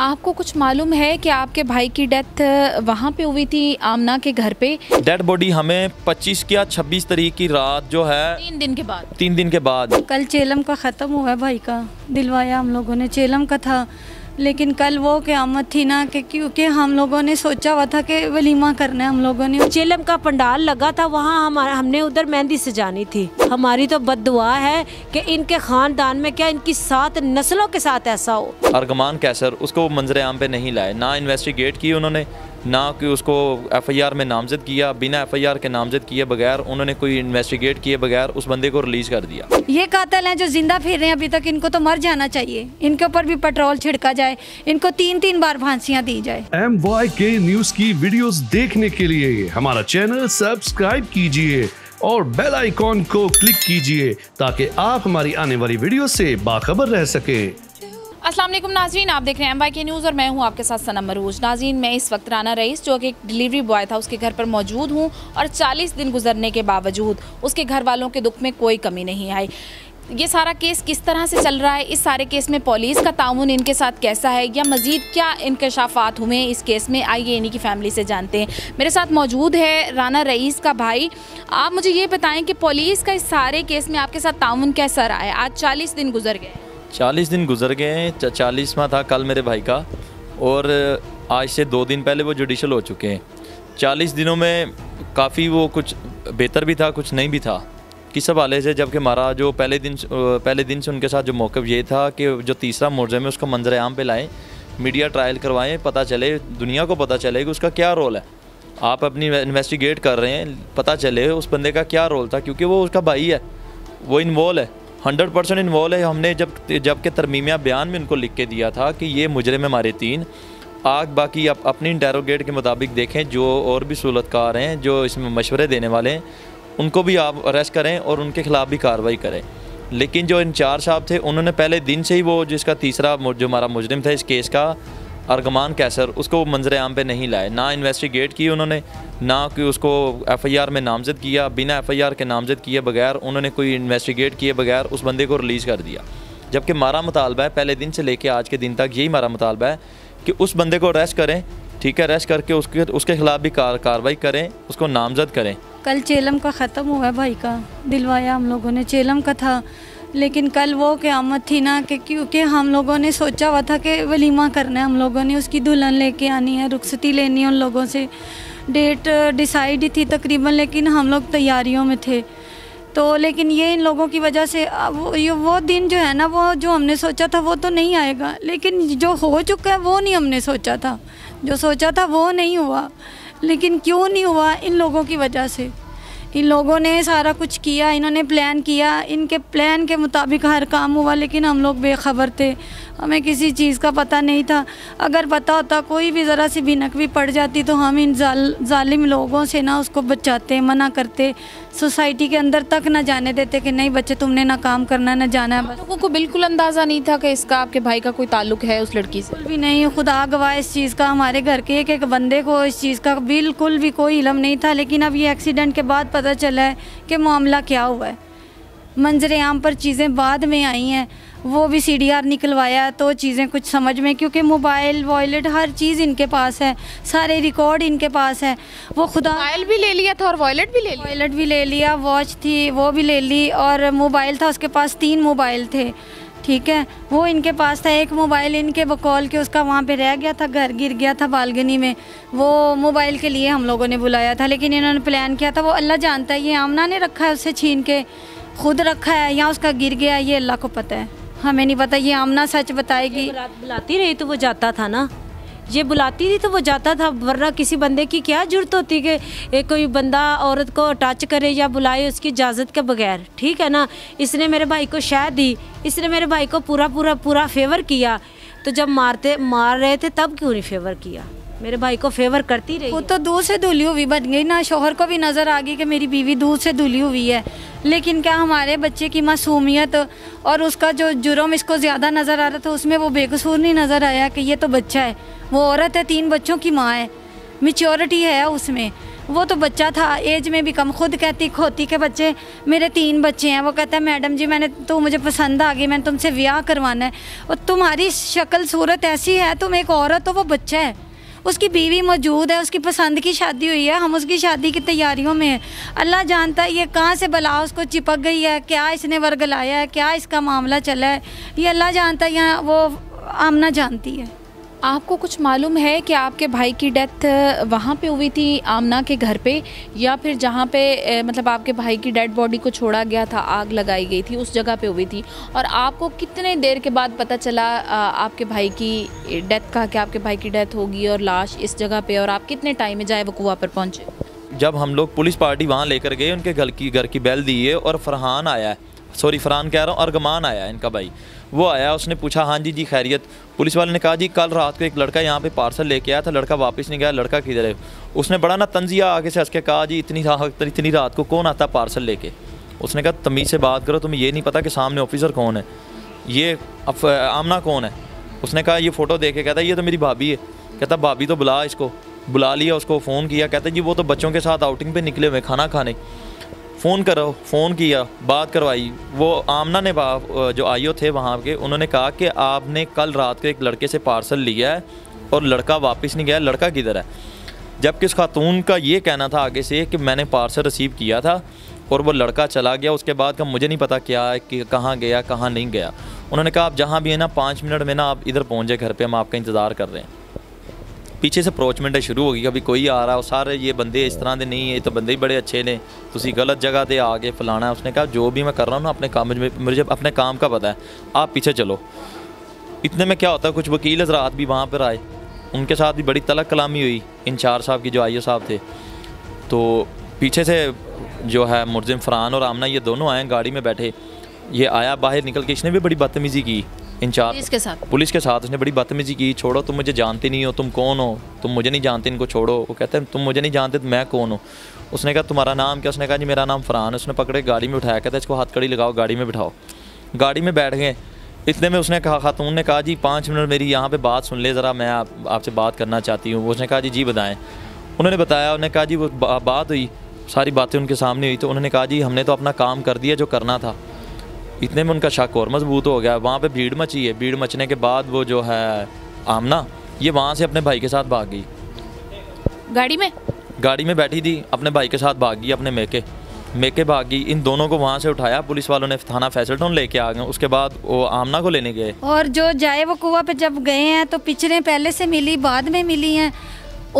आपको कुछ मालूम है कि आपके भाई की डेथ वहाँ पे हुई थी, आमना के घर पे? डेड बॉडी हमें 25 या 26 तारीख की रात जो है तीन दिन के बाद कल चेलम का ख़त्म हुआ है, भाई का दिलवाया हम लोगों ने, चेलम का था। लेकिन कल वो क़यामत थी ना, कि क्योंकि हम लोगों ने सोचा हुआ था कि वलीमा करना है हम लोगों ने। चेलम का पंडाल लगा था वहाँ, हमने उधर मेहंदी सजानी थी। हमारी तो बद्दुआ है कि इनके ख़ानदान में क्या इनकी 7 नस्लों के साथ ऐसा हो। अर्गमान कैसर, उसको मंजर आम पे नहीं लाए, ना इन्वेस्टिगेट की उन्होंने, ना कि उसको FIR में नामजद किया। बिना FIR के नामजद किए बगैर, उन्होंने कोई इन्वेस्टिगेट किए बगैर उस बंदे को रिलीज कर दिया। ये कातिल हैं जो जिंदा फिर रहे हैं अभी तक, इनको तो मर जाना चाहिए। इनके ऊपर भी पेट्रोल छिड़का जाए, इनको 3-3 बार फांसियाँ दी जाए। MYK न्यूज़ की वीडियोस देखने के लिए हमारा चैनल सब्सक्राइब कीजिए और बेल आइकॉन को क्लिक कीजिए ताकि आप हमारी आने वाली वीडियो से बाखबर रह सके। अस्सलाम वालेकुम नाजरीन, आप देख रहे हैं MY K न्यूज़ और मैं हूं आपके साथ सनम अरूज। नाजरीन, मैं इस वक्त राना रईस, जो कि एक डिलीवरी बॉय था, उसके घर पर मौजूद हूं और 40 दिन गुजरने के बावजूद उसके घर वालों के दुख में कोई कमी नहीं आई। ये सारा केस किस तरह से चल रहा है, इस सारे केस में पुलिस का ताउन इनके साथ कैसा है या मज़ीद क्या इंकशाफात हुए हैं इस केस में, आइए इन्हीं की फैमिली से जानते हैं। मेरे साथ मौजूद है राना रईस का भाई। आप मुझे ये बताएं कि पुलिस का इस सारे केस में आपके साथ ताउन कैसा रहा है? आज 40 दिन गुजर गए। 40 दिन गुजर गए, 40वां था कल मेरे भाई का, और आज से 2 दिन पहले वो जुडिशल हो चुके हैं। 40 दिनों में काफ़ी वो कुछ बेहतर भी था, कुछ नहीं भी था किस हवाले से, जबकि हमारा जो पहले दिन से उनके साथ जो मौक़िफ़ ये था कि जो तीसरा मुलज़िम है उसको मंजर आम पे लाएँ, मीडिया ट्रायल करवाएँ, पता चले, दुनिया को पता चले कि उसका क्या रोल है। आप अपनी इन्वेस्टिगेट कर रहे हैं, पता चले उस बंदे का क्या रोल था, क्योंकि वो उसका भाई है, वो इन्वॉल्व है, 100% इन्वॉल्व है। हमने जबकि तरमीमिया बयान में उनको लिख के दिया था कि ये मुजरिम हमारे 3 आग, बाकी आप अपनी इंटेरोगेट के मुताबिक देखें, जो और भी सहूलतकार हैं, जो इसमें मशवरे देने वाले हैं, उनको भी आप अरेस्ट करें और उनके खिलाफ भी कार्रवाई करें। लेकिन जो इंचार्ज साहब थे, उन्होंने पहले दिन से ही वो जिसका तीसरा जो हमारा मुजरिम था इस केस का, अर्गमान कैसर, उसको मंजर आम पे नहीं लाए, ना इन्वेस्टिगेट की उन्होंने, ना कि उसको FIR में नामजद किया। बिना FIR के नामजद किए बगैर, उन्होंने कोई इन्वेस्टिगेट किए बगैर उस बंदे को रिलीज़ कर दिया। जबकि हमारा मुतालबा है, पहले दिन से लेके आज के दिन तक यही हमारा मुतालबा है कि उस बंदे को अरेस्ट करें, ठीक है, अरेस्ट करके उसके खिलाफ भी कार्रवाई करें, उसको नामजद करें। कल चेलम का ख़त्म हुआ है, भाई का दिलवाया हम लोगों ने, चेलम का था। लेकिन कल वो क़यामत थी ना, कि क्योंकि हम लोगों ने सोचा हुआ था कि वलीमा करना है हम लोगों ने, उसकी दुल्हन लेके आनी है, रुखसती लेनी है उन लोगों से, डेट डिसाइड ही थी तकरीबन, लेकिन हम लोग तैयारियों में थे। तो लेकिन ये इन लोगों की वजह से वो दिन जो है ना, वो जो हमने सोचा था वो तो नहीं आएगा, लेकिन जो हो चुका है वो नहीं हमने सोचा था, जो सोचा था वो नहीं हुआ। लेकिन क्यों नहीं हुआ? इन लोगों की वजह से। इन लोगों ने सारा कुछ किया, इन्होंने प्लान किया, इनके प्लान के मुताबिक हर काम हुआ, लेकिन हम लोग बेखबर थे, हमें किसी चीज़ का पता नहीं था। अगर पता होता, कोई भी ज़रा सी भिनक भी पड़ जाती, तो हम इन जालिम लोगों से ना उसको बचाते, मना करते, सोसाइटी के अंदर तक ना जाने देते कि नहीं बच्चे तुमने ना काम करना ना जाना है। लोगों को बिल्कुल अंदाज़ा नहीं था कि इसका आपके भाई का कोई ताल्लुक है उस लड़की से? भी नहीं, खुदा गवाह इस चीज़ का। हमारे घर के एक बंदे को इस चीज़ का बिल्कुल भी कोई इलम नहीं था, लेकिन अब ये एक्सीडेंट के बाद पता चला है कि मामला क्या हुआ है। मंजर आम पर चीज़ें बाद में आई हैं, वो भी CDR निकलवाया तो चीज़ें कुछ समझ में, क्योंकि मोबाइल वॉलेट हर चीज़ इनके पास है, सारे रिकॉर्ड इनके पास है। वो खुदा मोबाइल भी ले लिया था और वॉलेट भी ले लिया, वॉच थी वो भी ले ली, और मोबाइल था उसके पास, 3 मोबाइल थे, ठीक है, वो इनके पास था। एक मोबाइल इनके बकौल के उसका वहाँ पे रह गया था, घर गिर गया था बालगनी में, वो मोबाइल के लिए हम लोगों ने बुलाया था, लेकिन इन्होंने प्लान किया था, वो अल्लाह जानता है, ये आमना ने रखा है, उससे छीन के खुद रखा है या उसका गिर गया, ये अल्लाह को पता है, हमें नहीं पता, ये आमना सच बताएगी। बुलाती रही तो वो जाता था ना, ये बुलाती थी तो वो जाता था, वरना किसी बंदे की क्या ज़रूरत होती कि कोई बंदा औरत को अटैच करे या बुलाए उसकी इजाज़त के बगैर, ठीक है ना। इसने मेरे भाई को शह दी, इसने मेरे भाई को पूरा फेवर किया, तो जब मार रहे थे तब क्यों नहीं फेवर किया? मेरे भाई को फेवर करती रही। वो तो दूध से धुली हुई बन गई ना, शोहर को भी नज़र आ गई कि मेरी बीवी दूध से धुली हुई है, लेकिन क्या हमारे बच्चे की मासूमियत और उसका जो जुर्म इसको ज़्यादा नज़र आ रहा था, उसमें वो बेकसूर नहीं नज़र आया कि ये तो बच्चा है, वो औरत है, 3 बच्चों की माँ है, मेच्योरिटी है उसमें। वो तो बच्चा था, एज में भी कम। खुद कहती खोती के बच्चे, मेरे 3 बच्चे हैं। वो कहता है मैडम जी मैंने तो, मुझे पसंद आ गई, मैंने तुमसे विवाह करवाना है और तुम्हारी शक्ल सूरत ऐसी है, तुम एक औरत हो, वो बच्चा है, उसकी बीवी मौजूद है, उसकी पसंद की शादी हुई है, हम उसकी शादी की तैयारियों में हैं। अल्लाह जानता है ये कहाँ से बला उसको चिपक गई है, क्या इसने वर्गलाया है, क्या इसका मामला चला है, ये अल्लाह जानता है, यहाँ वो आमना जानती है। आपको कुछ मालूम है कि आपके भाई की डेथ वहाँ पे हुई थी आमना के घर पे, या फिर जहाँ पे मतलब आपके भाई की डेड बॉडी को छोड़ा गया था, आग लगाई गई थी, उस जगह पे हुई थी? और आपको कितने देर के बाद पता चला आपके भाई की डेथ का, कि आपके भाई की डेथ होगी और लाश इस जगह पे, और आप कितने टाइम में जाए वकूआ पर पहुँचे? जब हम लोग पुलिस पार्टी वहाँ लेकर गए, उनके घर की बैल दी है और फरहान आया, सॉरी फरहान कह रहा हूँ, अर्गमान आया इनका भाई, वो आया, उसने पूछा हाँ जी जी खैरियत। पुलिस वाले ने कहा जी कल रात को एक लड़का यहाँ पे पार्सल लेके आया था, लड़का वापस नहीं गया, लड़का किधर है? उसने बड़ा ना तंजिया आगे से हंस के कहा जी इतनी रात को कौन आता पार्सल लेके? उसने कहा तमीज़ से बात करो, तुम्हें ये नहीं पता कि सामने ऑफिसर कौन है, ये आमना कौन है? उसने कहा ये फ़ोटो देख के कहता ये तो मेरी भाभी है। कहता भाभी तो बुला इसको, बुला लिया, उसको फ़ोन किया, कहता जी वो तो बच्चों के साथ आउटिंग पर निकले हुए खाना खाने, फ़ोन करो, फ़ोन किया, बात करवाई। वो आमना ने जो आईओ थे वहाँ के, उन्होंने कहा कि आपने कल रात को एक लड़के से पार्सल लिया है और लड़का वापस नहीं गया, लड़का किधर है? जबकि उस खातून का ये कहना था आगे से कि मैंने पार्सल रिसीव किया था और वो लड़का चला गया, उसके बाद का मुझे नहीं पता क्या है कि कहाँ गया कहाँ नहीं गया। उन्होंने कहा आप जहाँ भी है ना 5 मिनट में ना आप इधर पहुँच जाए घर पर, हम आपका इंतज़ार कर रहे हैं। पीछे से अप्रोचमेंट शुरू होगी, कभी कोई आ रहा हो, सारे ये बंदे इस तरह के नहीं है, ये तो बंदे ही बड़े अच्छे ने, तुसी गलत जगह पर आ गए फलाना। उसने कहा जो भी मैं कर रहा हूँ ना अपने काम में, मुझे अपने काम का पता है, आप पीछे चलो। इतने में क्या होता है कुछ वकील हजरात भी वहाँ पर आए, उनके साथ भी बड़ी तलक कलामी हुई, इंचार्ज साहब की जो आईओ साहब थे। तो पीछे से जो है मुलजिम फरहान और आमना ये दोनों आए, गाड़ी में बैठे, ये आया बाहर निकल के, इसने भी बड़ी बदतमीज़ी की इंचार्ज के साथ, पुलिस के साथ उसने बड़ी बदतमीजी की, छोड़ो तुम मुझे जानते नहीं हो, तुम कौन हो, तुम मुझे नहीं जानते, इनको छोड़ो। वो कहते हैं तुम मुझे नहीं जानते तो मैं कौन हूँ? उसने कहा तुम्हारा नाम क्या? उसने कहा जी मेरा नाम फरहान है। उसने पकड़े गाड़ी में उठाया, कहता इसको हाथ कड़ी लगाओ, गाड़ी में बिठाओ, गाड़ी में बैठ गए। इतने में उसने कहा, खातून ने कहा जी 5 मिनट मेरी यहाँ पर बात सुन ले ज़रा, मैं आपसे बात करना चाहती हूँ। उसने कहा जी जी बताएँ। उन्होंने बताया, उन्होंने कहा जी वो बात हुई, सारी बातें उनके सामने हुई। तो उन्होंने कहा जी हमने तो अपना काम कर दिया जो करना था। इतने में उनका शक और मजबूत हो गया, वहाँ पे भीड़ मची है। भीड़ मचने के बाद वो जो है आमना ये वहाँ से अपने भाई के साथ भाग गई, गाड़ी में बैठी थी, अपने भाई के साथ भाग गई, अपने मेके भाग गई। इन दोनों को वहाँ से उठाया, पुलिस वालों ने थाना फैसलटोन लेके आ गए। उसके बाद वो आमना को लेने गए, और जो जाए वो कुआ पे जब गए हैं तो पिक्चरें पहले से मिली, बाद में मिली हैं।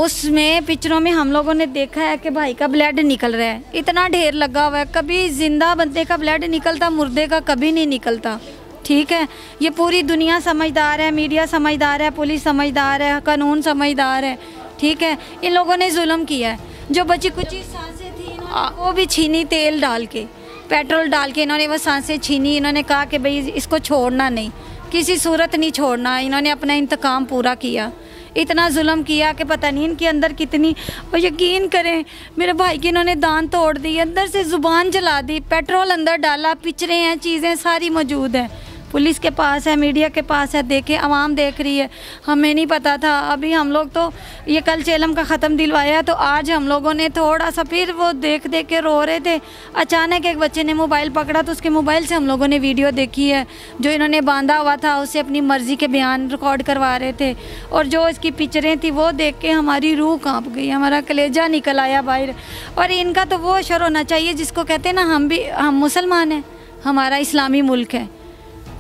उसमें पिक्चरों में हम लोगों ने देखा है कि भाई का ब्लड निकल रहा है, इतना ढेर लगा हुआ है। कभी जिंदा बंदे का ब्लड निकलता, मुर्दे का कभी नहीं निकलता। ठीक है, ये पूरी दुनिया समझदार है, मीडिया समझदार है, पुलिस समझदार है, कानून समझदार है। ठीक है, इन लोगों ने जुल्म किया है। जो बची कुछ सांसें थी वो भी छीनी, तेल डाल के, पेट्रोल डाल के इन्होंने वो सांसें छीनी। इन्होंने कहा कि भाई इसको छोड़ना नहीं, किसी सूरत नहीं छोड़ना। इन्होंने अपना इंतकाम पूरा किया, इतना जुल्म किया कि पता नहीं इनके अंदर कितनी। और यकीन करें मेरे भाई के इन्होंने दान तोड़ दी, अंदर से ज़ुबान जला दी, पेट्रोल अंदर डाला, पिचरे हैं, चीज़ें सारी मौजूद हैं, पुलिस के पास है, मीडिया के पास है। देखें, आवाम देख रही है, हमें नहीं पता था। अभी हम लोग तो ये कल चेलम का ख़त्म दिलवाया, तो आज हम लोगों ने थोड़ा सा फिर वो देख के रो रहे थे। अचानक एक बच्चे ने मोबाइल पकड़ा, तो उसके मोबाइल से हम लोगों ने वीडियो देखी है, जो इन्होंने बांधा हुआ था उसे अपनी मर्ज़ी के बयान रिकॉर्ड करवा रहे थे। और जो इसकी पिक्चरें थी वो देख के हमारी रूह काँप गई, हमारा कलेजा निकल आया बाहर। और इनका तो वो शर होना चाहिए जिसको कहते हैं ना, हम मुसलमान हैं, हमारा इस्लामी मुल्क है।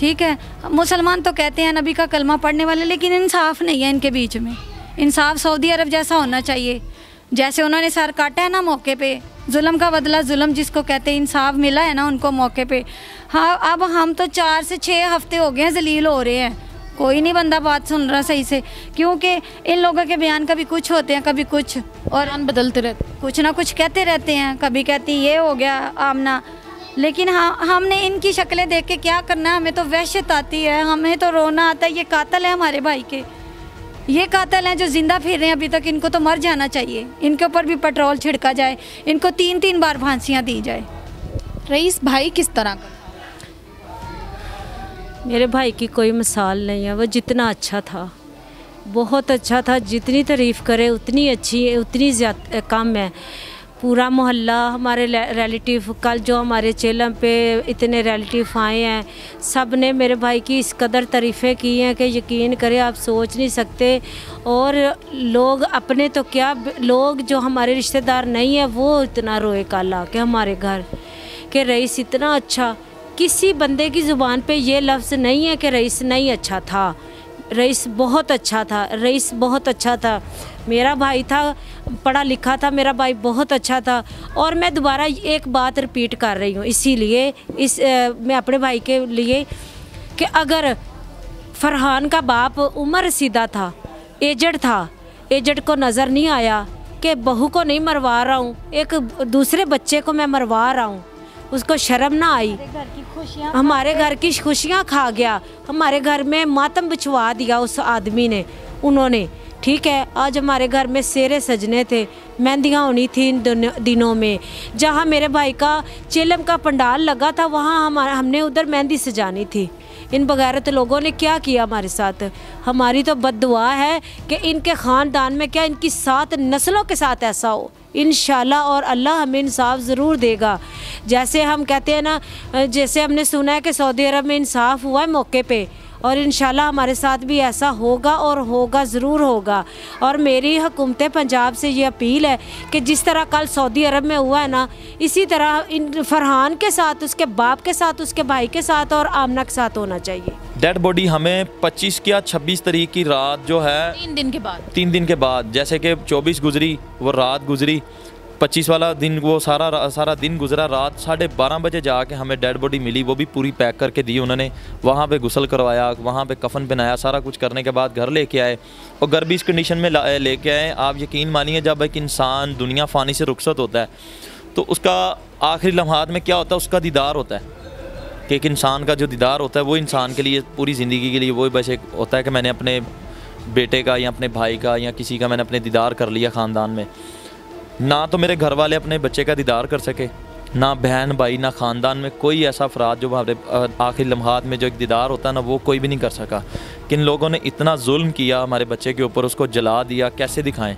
ठीक है, मुसलमान तो कहते हैं नबी का कलमा पढ़ने वाले, लेकिन इंसाफ नहीं है इनके बीच में। इंसाफ सऊदी अरब जैसा होना चाहिए, जैसे उन्होंने सर काटा है ना मौके पे, जुल्म का बदला जुल्म जिसको कहते हैं, इंसाफ मिला है ना उनको मौके पे। हाँ, अब हम तो 4 से 6 हफ्ते हो गए हैं जलील हो रहे हैं, कोई नहीं बंदा बात सुन रहा सही से, क्योंकि इन लोगों के बयान कभी कुछ होते हैं, कभी कुछ, और अन बदलते रहते, कुछ ना कुछ कहते रहते हैं। कभी कहती ये हो गया आमना, लेकिन हाँ, हमने इनकी शक्लें देख के क्या करना है, हमें तो वहशत आती है, हमें तो रोना आता है। ये कातिल है हमारे भाई के, ये कातिल हैं जो ज़िंदा फिर रहे हैं अभी तक, इनको तो मर जाना चाहिए, इनके ऊपर भी पेट्रोल छिड़का जाए, इनको 3-3 बार फांसियाँ दी जाए। रईस भाई किस तरह का? मेरे भाई की कोई मिसाल नहीं है, वो जितना अच्छा था, बहुत अच्छा था, जितनी तारीफ़ करे उतनी अच्छी है, उतनी ज़्यादा कम है। पूरा मोहल्ला हमारे रिलेटिव, कल जो हमारे चेलम पे इतने रिलेटिव आए हैं, सब ने मेरे भाई की इस कदर तारीफ़ें की हैं कि यकीन करें आप सोच नहीं सकते। और लोग अपने तो क्या, लोग जो हमारे रिश्तेदार नहीं हैं वो इतना रोए कल आके हमारे घर के रईस इतना अच्छा, किसी बंदे की ज़ुबान पे ये लफ्ज़ नहीं है कि रईस नहीं अच्छा था, रईस बहुत अच्छा था, रईस बहुत अच्छा था। मेरा भाई था, पढ़ा लिखा था, मेरा भाई बहुत अच्छा था। और मैं दोबारा एक बात रिपीट कर रही हूँ इसीलिए मैं अपने भाई के लिए कि अगर फरहान का बाप उम्र सीधा था, एजड था, एजड को नज़र नहीं आया कि बहू को नहीं मरवा रहा हूँ, एक दूसरे बच्चे को मैं मरवा रहा हूँ, उसको शर्म ना आई, हमारे घर की खुशियाँ खा गया, हमारे घर में मातम बिछवा दिया उस आदमी ने, उन्होंने। ठीक है, आज हमारे घर में सेरे सजने थे, मेहंदियाँ होनी थी इन दिनों में, जहाँ मेरे भाई का चेलम का पंडाल लगा था वहाँ हमने उधर मेहंदी सजानी थी। इन बगैरत लोगों ने क्या किया हमारे साथ। हमारी तो बद्दुआ है कि इनके ख़ानदान में क्या इनकी 7 नस्लों के साथ ऐसा हो इंशाल्लाह, और अल्लाह हमें इंसाफ ज़रूर देगा। जैसे हम कहते हैं ना, जैसे हमने सुना है कि सऊदी अरब में इंसाफ हुआ है मौके पे, और इंशाल्लाह हमारे साथ भी ऐसा होगा, और होगा ज़रूर होगा। और मेरी हुकूमत पंजाब से ये अपील है कि जिस तरह कल सऊदी अरब में हुआ है ना, इसी तरह इन फरहान के साथ, उसके बाप के साथ, उसके भाई के साथ और आमना के साथ होना चाहिए। डेड बॉडी हमें 25 या 26 तारीख की रात जो है 3 दिन के बाद, 3 दिन के बाद, जैसे कि 24 गुजरी वो रात गुजरी, 25 वाला दिन वो सारा दिन गुजरा, रात 12:30 बजे जाके हमें डेड बॉडी मिली, वो भी पूरी पैक करके दी उन्होंने। वहाँ पे गुसल करवाया, वहाँ पे कफन पहनाया, सारा कुछ करने के बाद घर लेके आए, और घर भी इस कंडीशन में लेके आए। आप यकीन मानिए जब एक इंसान दुनिया फ़ानी से रुखसत होता है तो उसका आखिरी लम्हात में क्या होता है, उसका दीदार होता है। कि एक इंसान का जो दीदार होता है वो इंसान के लिए पूरी ज़िंदगी के लिए वो बस एक होता है कि मैंने अपने बेटे का या अपने भाई का या किसी का मैंने अपने दीदार कर लिया ख़ानदान में। ना तो मेरे घर वाले अपने बच्चे का दीदार कर सके, ना बहन भाई, ना ख़ानदान में कोई ऐसा अफराद जो हमारे आखिरी लम्हात में जो एक दीदार होता है ना, वो कोई भी नहीं कर सका। किन लोगों ने इतना जुल्म किया हमारे बच्चे के ऊपर, उसको जला दिया, कैसे दिखाएं।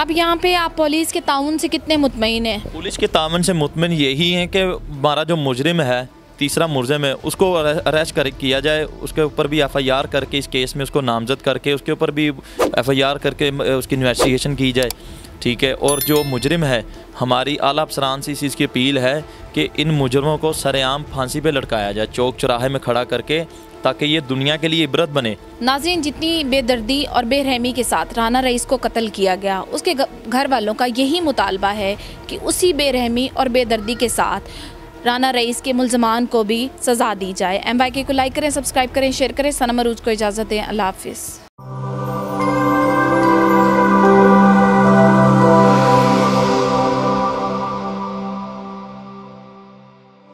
अब यहाँ पे आप पुलिस के ताउन से कितने मुतमईन हैं? पुलिस के ताउन से मुतमईन यही हैं कि हमारा जो मुजरिम है, तीसरा मुजरिम है, उसको अरेस्ट कर किया जाए, उसके ऊपर भी एफआईआर करके इस केस में उसको नामजद करके उसके ऊपर भी एफआईआर करके उसकी इन्वेस्टिगेशन की जाए। ठीक है, और जो मुजरिम है, हमारी आला अफसरान से इस चीज़ की अपील है कि इन मुजरमों को सरेआम फांसी पे लटकाया जाए, चौक चौराहे में खड़ा करके, ताकि ये दुनिया के लिए इबरत बने। नाज़रीन, जितनी बेदर्दी और बेरहमी के साथ राना रईस को कत्ल किया गया, उसके घर वालों का यही मुतालबा है कि उसी बेरहमी और बेदर्दी के साथ राना रईस के मुलजमान को भी सज़ा दी जाए। MYK को लाइक करें, सब्सक्राइब करें, शेयर करें। सनम अरूज को इजाज़त दें। अल्लाह हाफिज़।